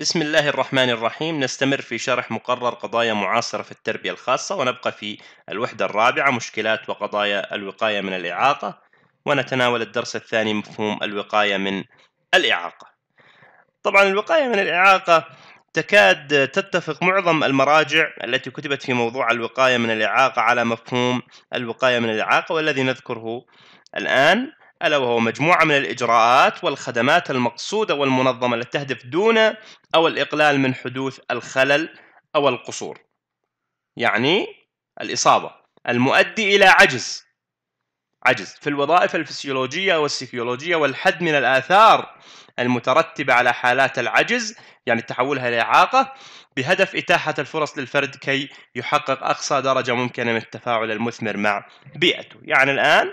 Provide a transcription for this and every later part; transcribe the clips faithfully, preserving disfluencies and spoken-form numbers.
بسم الله الرحمن الرحيم. نستمر في شرح مقرر قضايا معاصرة في التربية الخاصة، ونبقى في الوحدة الرابعة مشكلات وقضايا الوقاية من الإعاقة، ونتناول الدرس الثاني مفهوم الوقاية من الإعاقة. طبعا الوقاية من الإعاقة تكاد تتفق معظم المراجع التي كتبت في موضوع الوقاية من الإعاقة على مفهوم الوقاية من الإعاقة، والذي نذكره الآن ألا وهو مجموعة من الإجراءات والخدمات المقصودة والمنظمة التي تهدف دون أو الإقلال من حدوث الخلل أو القصور، يعني الإصابة، المؤدي إلى عجز عجز في الوظائف الفسيولوجية والسيكولوجية، والحد من الآثار المترتبة على حالات العجز يعني تحولها إلى إعاقة، بهدف إتاحة الفرص للفرد كي يحقق أقصى درجة ممكنة من التفاعل المثمر مع بيئته. يعني الآن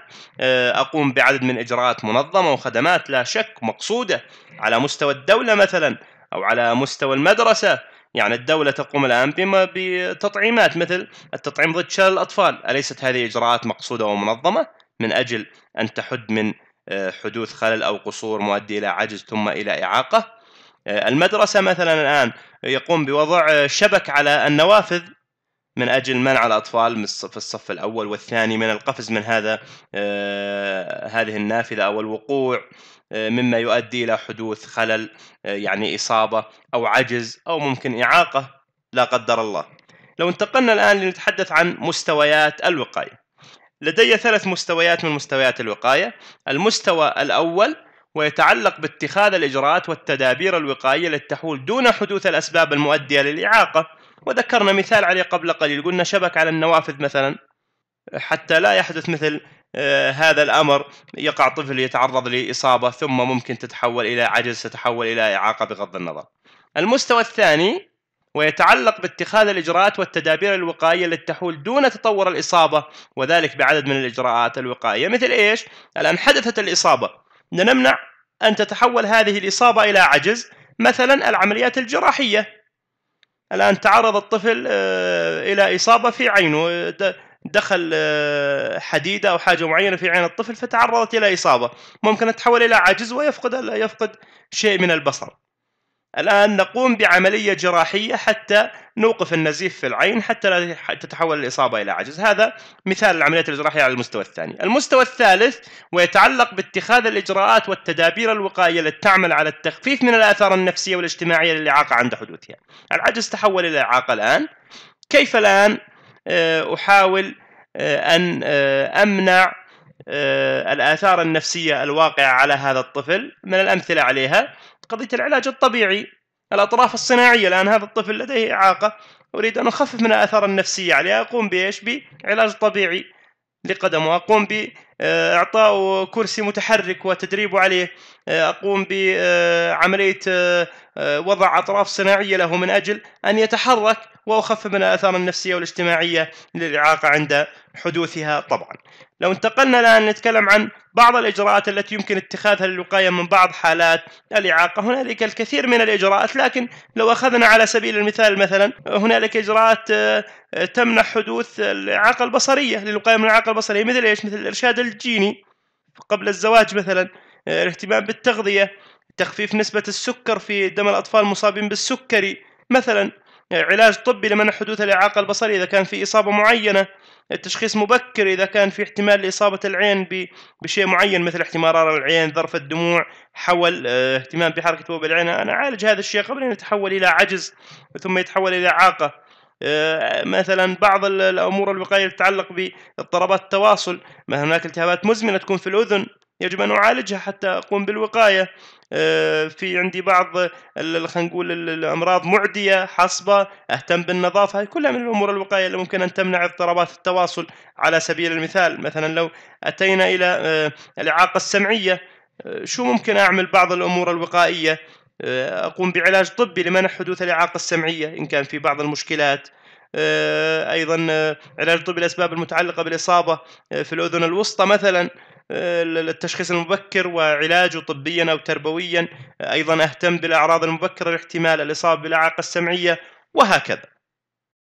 أقوم بعدد من إجراءات منظمة وخدمات لا شك مقصودة على مستوى الدولة مثلا أو على مستوى المدرسة. يعني الدولة تقوم الآن بما بتطعيمات مثل التطعيم ضد شلل الأطفال، أليست هذه إجراءات مقصودة ومنظمة من أجل أن تحد من حدوث خلل أو قصور مؤدي إلى عجز ثم إلى إعاقة؟ المدرسة مثلا الآن يقوم بوضع شبك على النوافذ من أجل منع الأطفال في الصف الأول والثاني من القفز من هذا هذه النافذة أو الوقوع، مما يؤدي إلى حدوث خلل يعني إصابة أو عجز أو ممكن إعاقة لا قدر الله. لو انتقلنا الآن لنتحدث عن مستويات الوقاية، لدي ثلاث مستويات من مستويات الوقاية. المستوى الأول ويتعلق باتخاذ الإجراءات والتدابير الوقائية للتحول دون حدوث الأسباب المؤدية للإعاقة، وذكرنا مثال عليه قبل قليل، قلنا شبك على النوافذ مثلا حتى لا يحدث مثل آه هذا الأمر، يقع طفل يتعرض لإصابة ثم ممكن تتحول إلى عجز، تتحول إلى إعاقة بغض النظر. المستوى الثاني ويتعلق باتخاذ الإجراءات والتدابير الوقائية للتحول دون تطور الإصابة، وذلك بعدد من الإجراءات الوقائية. مثل إيش؟ الآن حدثت الإصابة، نمنع أن تتحول هذه الإصابة إلى عجز، مثلا العمليات الجراحية. الآن تعرض الطفل إلى إصابة في عينه، دخل حديدة أو حاجة معينة في عين الطفل فتعرضت إلى إصابة، ممكن تتحول إلى عجز ويفقد يفقد شيء من البصر. الآن نقوم بعملية جراحية حتى نوقف النزيف في العين حتى لا تتحول الإصابة إلى عجز. هذا مثال العمليات الجراحية على المستوى الثاني. المستوى الثالث ويتعلق باتخاذ الإجراءات والتدابير الوقائية التي تعمل على التخفيف من الآثار النفسية والاجتماعية للإعاقة عند حدوثها. العجز تحول إلى إعاقة الآن، كيف الآن أحاول أن أمنع الآثار النفسية الواقعة على هذا الطفل؟ من الأمثلة عليها قضية العلاج الطبيعي، الأطراف الصناعية. الآن هذا الطفل لديه إعاقة، أريد أن أخفف من الآثار النفسية عليه، أقوم بإيش؟ بعلاج طبيعي لقدمه، أقوم بإعطائه كرسي متحرك وتدريبه عليه، أقوم بعملية وضع أطراف صناعية له من أجل أن يتحرك، وأخفف من الآثار النفسية والاجتماعية للإعاقة عند حدوثها. طبعا لو انتقلنا الآن نتكلم عن بعض الإجراءات التي يمكن اتخاذها للوقاية من بعض حالات الإعاقة. هنالك الكثير من الإجراءات، لكن لو أخذنا على سبيل المثال مثلا هنالك إجراءات تمنع حدوث الإعاقة البصرية للوقاية من الإعاقة البصرية، مثل إيش؟ مثل الإرشاد الجيني قبل الزواج مثلا، الاهتمام بالتغذية، تخفيف نسبة السكر في دم الأطفال المصابين بالسكري مثلا، علاج طبي لمنع حدوث الإعاقة البصرية إذا كان في إصابة معينة، التشخيص مبكر إذا كان في احتمال لإصابة العين بشيء معين مثل احتمار العين، ظرف الدموع، حول اهتمام بحركة بوب العين، أنا أعالج هذا الشيء قبل أن يتحول إلى عجز ثم يتحول إلى إعاقة. مثلا بعض الأمور الوقائية تتعلق باضطرابات التواصل، ما هناك التهابات مزمنة تكون في الأذن يجب أن أعالجها حتى أقوم بالوقاية. في عندي بعض خلينا نقول الأمراض معدية، حصبة، أهتم بالنظافة، كلها من الأمور الوقائية اللي ممكن أن تمنع اضطرابات التواصل على سبيل المثال. مثلا لو أتينا إلى الإعاقة السمعية، شو ممكن أعمل؟ بعض الأمور الوقائية أقوم بعلاج طبي لمنع حدوث الإعاقة السمعية إن كان في بعض المشكلات، أيضا علاج طبي الأسباب المتعلقة بالإصابة في الأذن الوسطى مثلا، التشخيص المبكر وعلاجه طبيا أو تربويا، أيضا أهتم بالأعراض المبكرة لاحتمال الإصابة بالإعاقة السمعية، وهكذا.